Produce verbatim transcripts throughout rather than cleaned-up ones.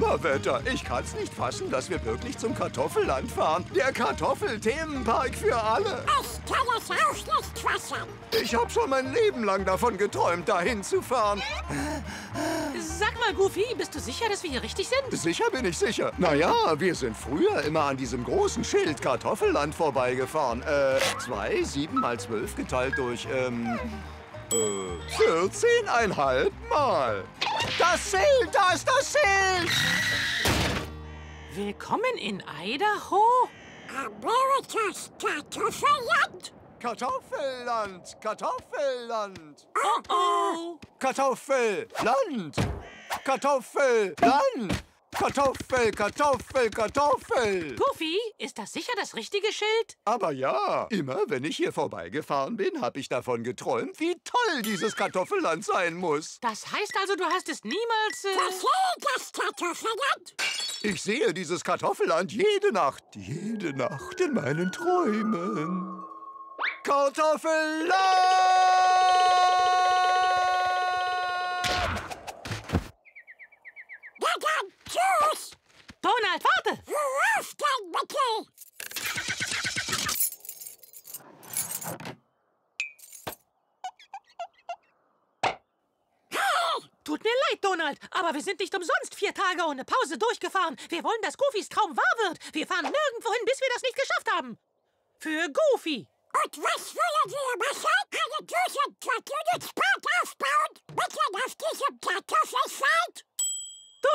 Hammerwetter. Ich kann's nicht fassen, dass wir wirklich zum Kartoffelland fahren. Der Kartoffelthemenpark für alle. Ich kann es auch nicht fassen. Ich hab schon mein Leben lang davon geträumt, dahin zu fahren. Sag mal, Goofy, bist du sicher, dass wir hier richtig sind? Sicher bin ich sicher. Naja, wir sind früher immer an diesem großen Schild Kartoffelland vorbeigefahren. Äh, zwei, sieben mal zwölf geteilt durch, ähm... Äh, vierzehn Komma fünf Mal. Das Schild, da ist das Schild! Willkommen in Idaho. Amerikas Kartoffelland. Kartoffelland, Kartoffelland. Oh oh. Kartoffelland. Kartoffelland. Kartoffel, Kartoffel, Kartoffel! Goofy, ist das sicher das richtige Schild? Aber ja, immer wenn ich hier vorbeigefahren bin, habe ich davon geträumt, wie toll dieses Kartoffelland sein muss. Das heißt also, du hast es niemals... Äh... Das Schild, das Kartoffelland! Ich sehe dieses Kartoffelland jede Nacht, jede Nacht in meinen Träumen. Kartoffelland! Tschüss! Donald, warte! Worauf denn, bitte? Tut mir leid, Donald, aber wir sind nicht umsonst vier Tage ohne Pause durchgefahren. Wir wollen, dass Goofys Traum wahr wird. Wir fahren nirgendwo hin, bis wir das nicht geschafft haben. Für Goofy. Und was wollen wir machen? Eine Düsenkartoffelpark aufbauen? Mitten auf diesem Kartoffelfeld?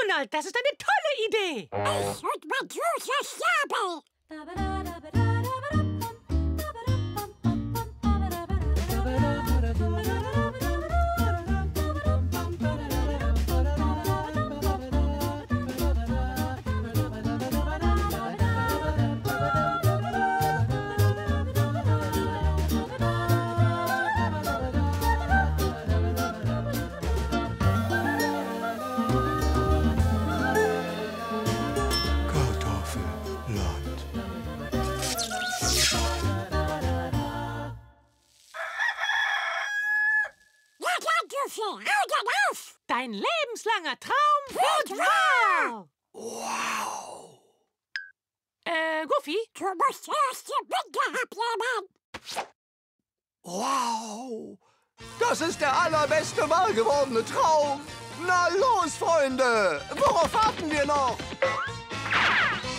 Donald, das ist eine tolle Idee! Ich und mein großer Schnabel! Dein lebenslanger Traum wird wahr! Wow! Äh, Goofy? Du musst erst die Binde abnehmen! Wow! Das ist der allerbeste wahr gewordene Traum! Na los, Freunde! Worauf warten wir noch?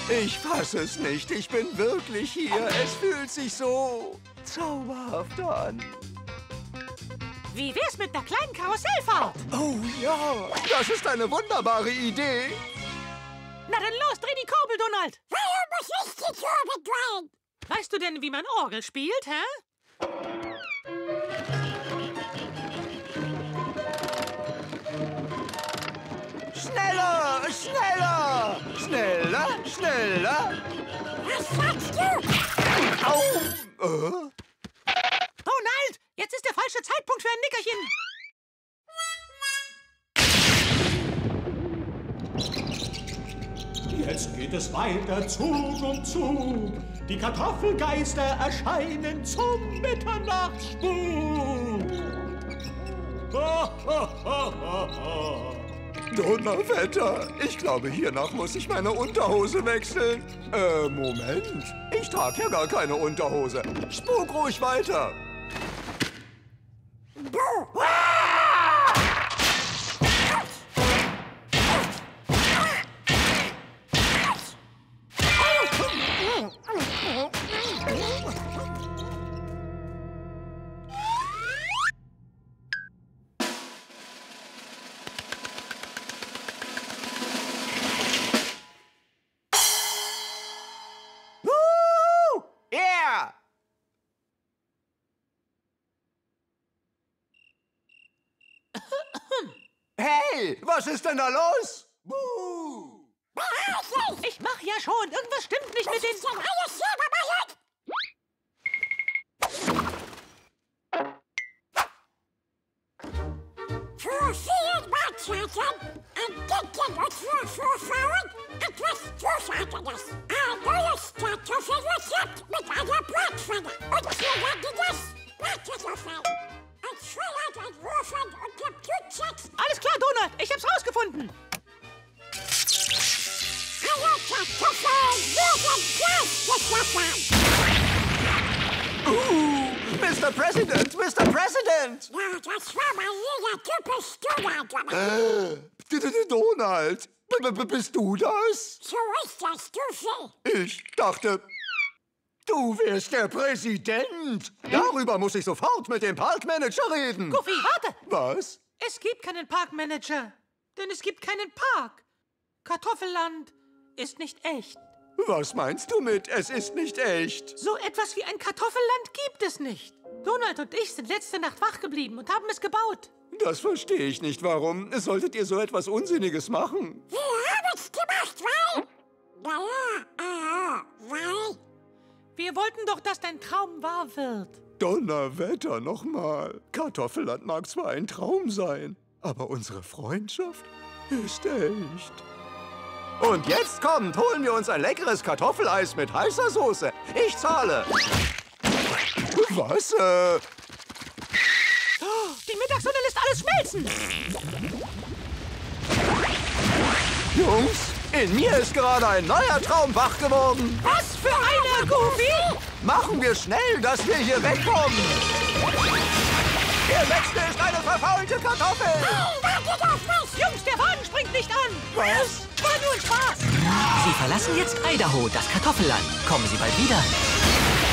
Ich fasse es nicht. Ich bin wirklich hier. Es fühlt sich so zauberhaft an. Wie wär's mit einer kleinen Karussellfahrt? Oh ja, das ist eine wunderbare Idee. Na dann los, dreh die Kurbel, Donald. Warum muss ich die Kurbel drehen? Weißt du denn, wie man Orgel spielt, hä? Schneller, schneller, schneller, schneller. Was sagst du? Au! Äh? Donald! Jetzt ist der falsche Zeitpunkt für ein Nickerchen. Jetzt geht es weiter, Zug um Zug. Die Kartoffelgeister erscheinen zum Mitternachtsspuk. Ho, ho, ho, ho, ho. Donnerwetter! Ich glaube, hiernach muss ich meine Unterhose wechseln. Äh, Moment. Ich trage ja gar keine Unterhose. Spuk ruhig weiter. Was ist denn da los? Buh. Ich mach ja schon. Irgendwas stimmt nicht mit den... Für vielen Mahlzeiten entdecken unsere Vorfahren etwas Großartiges. Ein neues Kartoffelrezept mit einer Bratpfanne und zulandiges Bratkartoffeln. Alles klar, Donald. Ich hab's rausgefunden. Uh, Mister President, Mister President! Ja, das war mal wieder typisch Donald. Äh, Donald, b -b bist du das? So ist das, Goofy. Ich dachte, du wärst der Präsident. Darüber muss ich sofort mit dem Parkmanager reden. Goofy, warte! Was? Es gibt keinen Parkmanager, denn es gibt keinen Park. Kartoffelland ist nicht echt. Was meinst du mit, es ist nicht echt? So etwas wie ein Kartoffelland gibt es nicht. Donald und ich sind letzte Nacht wach geblieben und haben es gebaut. Das verstehe ich nicht, warum. Solltet ihr so etwas Unsinniges machen? Wir haben es gemacht, weil... Naja, äh, weil... Wir wollten doch, dass dein Traum wahr wird. Donnerwetter, nochmal. Kartoffelland mag zwar ein Traum sein, aber unsere Freundschaft ist echt. Und jetzt kommt, holen wir uns ein leckeres Kartoffeleis mit heißer Soße. Ich zahle. Was? Äh... Die Mittagssonne lässt alles schmelzen. Jungs, in mir ist gerade ein neuer Traum wach geworden. Was für einer, Goofy? Machen wir schnell, dass wir hier wegkommen. Der letzte ist eine verfaulte Kartoffel. Hey, warte auf mich. Jungs, der Wagen springt nicht an. Was? War nur Spaß. Sie verlassen jetzt Idaho, das Kartoffelland. Kommen Sie bald wieder.